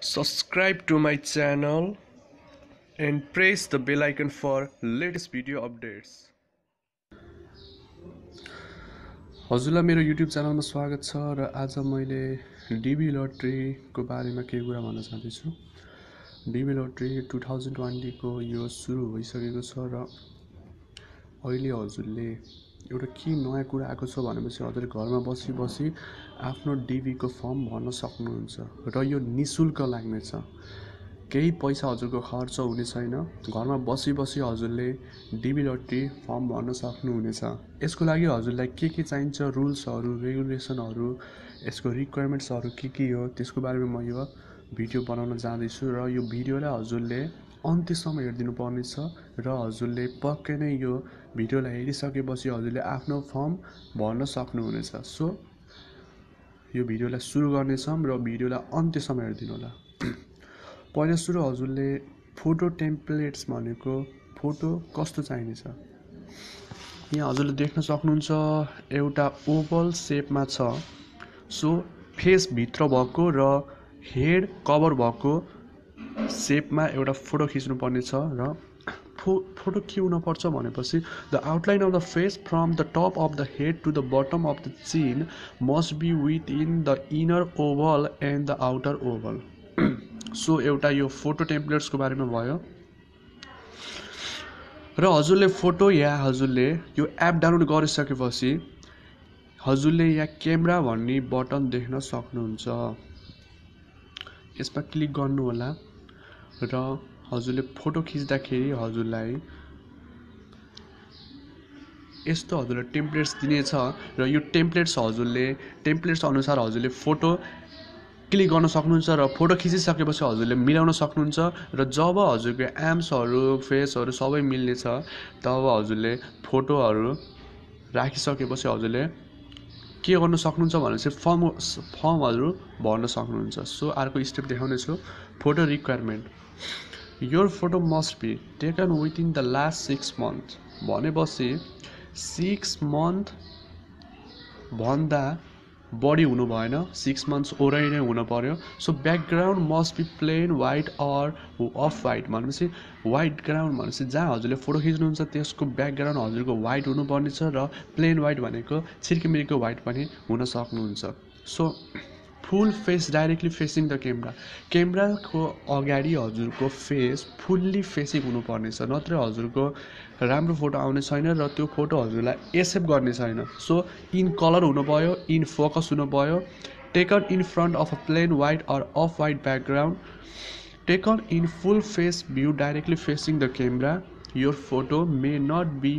Subscribe to my channel and press the bell icon for latest video updates. हजुरलाई मेरो YouTube च्यानलमा स्वागत छ र आज मैले DB लटरी को बारेमा केही कुरा भन्न चाहन्छु। DB लटरी 2020 को यो सुरु भइसकेको छ र अहिले हजुरले एउटा के नयाँ कुरा आएको छ भनेपछि हजुर घरमा बसी बसी आफ्नो डीबी को फर्म भर्न सक्नुहुन्छ र यो निशुल्क लाग्नेछ। केही पैसा हजुरको खर्च हुने छैन, घरमा बसी बसी हजुरले डीबी लटरी फर्म भर्न सक्नुहुनेछ। यसको लागि हजुरलाई के चाहिन्छ, रुल्सहरु, रेगुलेसनहरु, यसको रिक्वायरमेन्ट्सहरु के हो, त्यसको बारेमा म यो भिडियो बनाउन जाँदैछु र यो भिडियोलाई हजुरले अन्त्यसम्म हेर्दिनु पर्नेछ र हजुरले पक्कै नै यो भिडियोलाई हेरिसकेपछि हजुरले आफ्नो फर्म भर्न सक्नुहुनेछ। सो यो भिडियोलाई सुरु गर्नेछौं र भिडियोलाई अन्त्यसम्म हेर्दिनु होला। पहिला सुरु हजुरले फोटो टेम्प्लेट्स भनेको फोटो कस्तो चाहिन्छ, यहाँ हजुरले देख्न सक्नुहुन्छ एउटा ओभल शेपमा छ। सो फेस भित्र भएको र हेड कभर भएको शेपमा एउटा फोटो खिच्नु पर्ने छ र फोटो के हुन पर्छ भनेपछि the outline of the face from the top of the head to the bottom of the chin must be within the inner oval and the outer oval. So एउटा यो फोटो टेम्प्लेट्सको बारेमा भयो र हजुरले फोटो या हजुरले यो app download गरिसकेपछि हजुरले या क्यामेरा भन्ने बटन देख्न सक्नुहुन्छ, यसमा क्लिक गर्नु होला र हजुरले फोटो खिच्दाखेरि हजुरलाई यस्तो हजुरले टेम्प्लेट्स दिनेछ र यो टेम्प्लेट्स अनुसार हजुरले फोटो क्लिक गर्न सक्नुहुन्छ र फोटो खिचिसकेपछि हजुरले मिलाउन सक्नुहुन्छ र जब हजुरको आर्म्सहरु, फेसहरु सबै मिल्नेछ तब हजुरले फोटोहरु राखिसकेपछि हजुरले के गर्न सक्नुहुन्छ भनेपछि फर्महरु भर्न सक्नुहुन्छ। सो अर्को स्टेप देखाउनेछु, photo requirement. Your photo must be taken within the last 6 month भनेपछि 6 मन्थ भन्दा बढी हुनु भएन, 6 मन्थ्स ओरै नै हुनु पर्यो। So background must be plain white or off white भनेपछि व्हाइट ग्राउन्ड भनेपछि जहाँ हजुरले फोटो खिच्नुहुन्छ त्यसको ब्याकग्राउन्ड हजुरको व्हाइट हुनुपर्ने छ र प्लेन व्हाइट भनेको छिर्केमिर्को व्हाइट पनि हुन सक्नुहुन्छ। So full face directly facing the camera, क्यामेराको अगाडि हजुरको फेस फुल्ली फेसिङ हुनुपर्ने छ, नत्र हजुरको राम्रो फोटो आउने छैन र त्यो फोटो हजुरलाई एक्सेप्ट गर्ने छैन। सो इन कलर हुनु पर्यो, इन फोकस हुनु पर्यो, taken in front of a plain white or off white background, taken in full face view directly facing the camera. Your photo may not be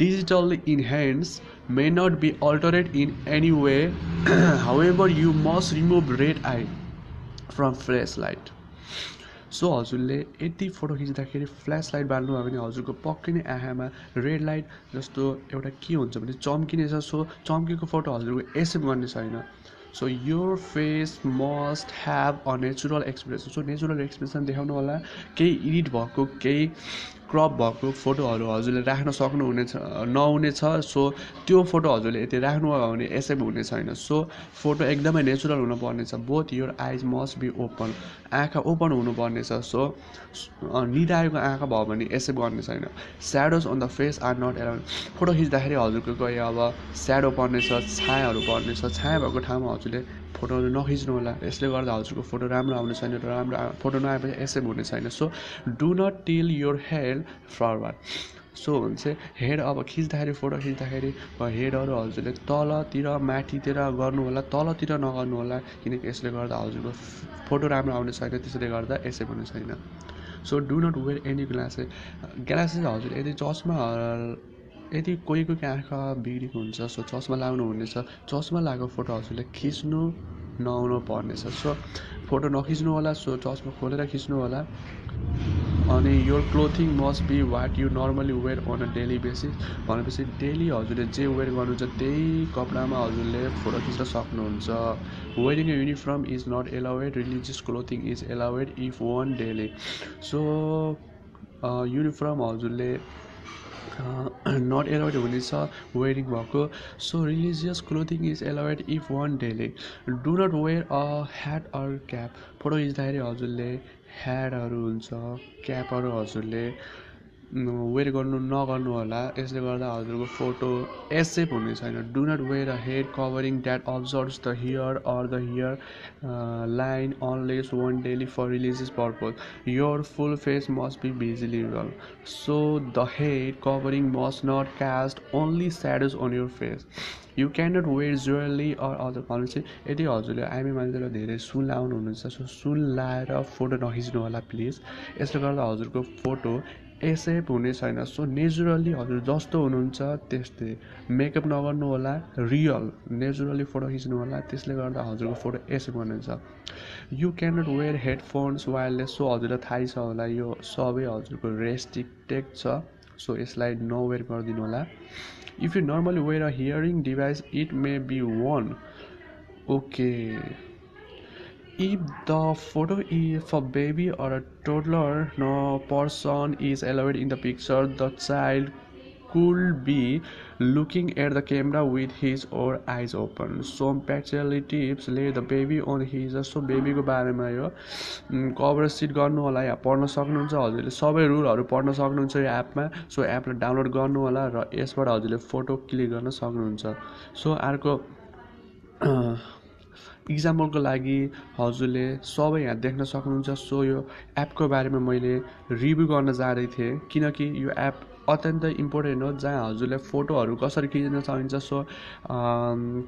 digitally enhanced, may not be altered in any way. However, you must remove red eye from flashlight. So, हजुरले यति photo खिच्दाखेरि flashlight बाल्नुभयो भने हजुरको पक्कै नै आँखामा red light जस्तो एउटा के हुन्छ भने चम्किनेछ। सो चम्केको फोटो हजुरको एक्सेप्ट गर्ने छैन। So your face must have a natural expression. So natural expression देखाउनु होला, केही एडिट भएको, केही क्रप भएको फोटोहरू हजुरले राख्न सक्नुहुनेछ नहुनेछ। सो त्यो फोटो हजुरले यति राख्नुभयो भने एक्सेप्ट हुने छैन। सो फोटो एकदमै नेचुरल हुनुपर्नेछ। Both your eyes must be open, आँखा ओपन हुनुपर्नेछ। सो निधाएको आँखा भयो भने एक्सेप्ट गर्ने छैन। Shadows on the face are not allowed. Photo खिच्दाखेरि हजुरको कोही अब स्याडो पर्नेछ, छायाहरू पर्नेछ, छाया भएको ठाउँमा हजुरले फोटोहरू नखिच्नु होला। यसले गर्दा हजुरको फोटो राम्रो आउने छैन र राम्रो फोटो नआएपछि एक्सेप्ट हुने छैन। So do not tilt your head forward. So हुन्छ हेड अब खिच्दाखेरि फोटो खिच्दाखेरि हेडहरू हजुरले तलतिर माथितिर गर्नु होला, तलतिर नगर्नु होला, किनकि यसले गर्दा हजुरको फोटो राम्रो आउने छैन, त्यसले गर्दा एक्सेप्ट हुने छैन। So do not wear any glasses. Glasses हजुर यदि चस्मा यदि कोही कोही आँखा बिग्रेको हुन्छ सो चस्मा लगाउनु हुनेछ, चस्मा लगाएको फोटो हजुरले खिच्नु नहुनु पर्नेछ। सो फोटो नखिच्नु होला, सो चस्मा खोलेर खिच्नु होला। अनि your clothing must be what you normally wear on a daily basis भनेपछि डेली हजुरले जे वेयर गर्नुहुन्छ त्यही कपडामा हजुरले फोटो खिच्न सक्नुहुन्छ। Wearing a uniform is not allowed, religious clothing is allowed if worn daily. So uniform हजुरले not allowed when it's wearing burqa. So religious clothing is allowed if one daily. Do not wear a hat or cap. Photo is the hat or rules cap or also. Wear गर्नु नगर्नु होला यसले गर्दा हजुरको photo accept हुने छैन. Do not wear a head covering that obscures the hair or the hair line unless worn daily for religious purpose. Your full face must be visible. So the head covering must not cast only shadows on your face. You cannot wear jewelry or other colours. यदि हजुरले IME मान्छेलाई धेरै सुन लाउनु हुन्छ so सुन लाएर photo नखिच्नु होला please. यसले गर्दा हजुरको फोटो ऐसे पुणे साइना सो नेचुरली हजुर जस्तो हुनुहुन्छ त्यस्तै मेकअप नगर्नु होला. रियल नेचुरली फोटो खिच्नु होला. त्यसले गर्दा हजुरको फोटो ऐसे बनिन्छ. You can not wear headphones wireless. So हजुरलाई थाहै छ होला यो सबै हजुरको रेस्ट्रिक्टेड छ. सो यसलाई नवेयर गर्दिनु होला. If you normally wear a hearing device it may be worn. Okay. If the photo is for baby or a toddler, no person is allowed in the picture. The child could be looking at the camera with his or her eyes open. Some practical tips: lay the baby on his. So baby को बारे में यो cover sheet करने वाला या पढ़ना सकने उनसे आज़िले सब rule और पढ़ना सकने उनसे ऐप में. So ऐप ले download करने वाला र इस पर आज़िले photo click करना सकने उनसे. So आर को example को लागि हजुरले सबै यहाँ देख्न सक्नुहुन्छ. सो यो एप को बारेमा मैले रिभ्यु गर्न जाँदै थिए किनकि यो एप अत्यन्त इम्पोर्टेन्ट हो जहाँ हजुरले फोटोहरु कसरी खिच्न चाहिन्छ. सो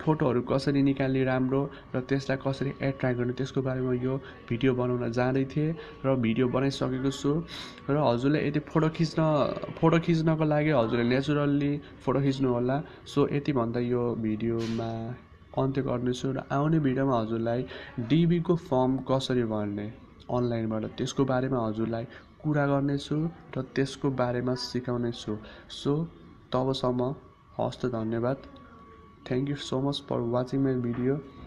फोटोहरु कसरी निकाल्ने राम्रो र त्यसलाई कसरी एट्र्याक्ट गर्ने त्यसको बारेमा यो भिडियो बनाउन जाँदै थिए र भिडियो बनाइसकेको छु. र हजुरले यदि फोटो खिच्नको लागि हजुरले नेचुरली फोटो खिच्नु होला. सो यति भन्दै यो भिडियोमा अन्त्य गर्नेछु र आउने भिडियोमा हजुरलाई डीबी को फर्म कसरी भर्ने अनलाइनबाट त्यसको बारेमा हजुरलाई कुरा गर्नेछु र त्यसको बारेमा सिकाउनेछु. सो तबसम्म हस्त धन्यवाद. Thank you so much for watching my video.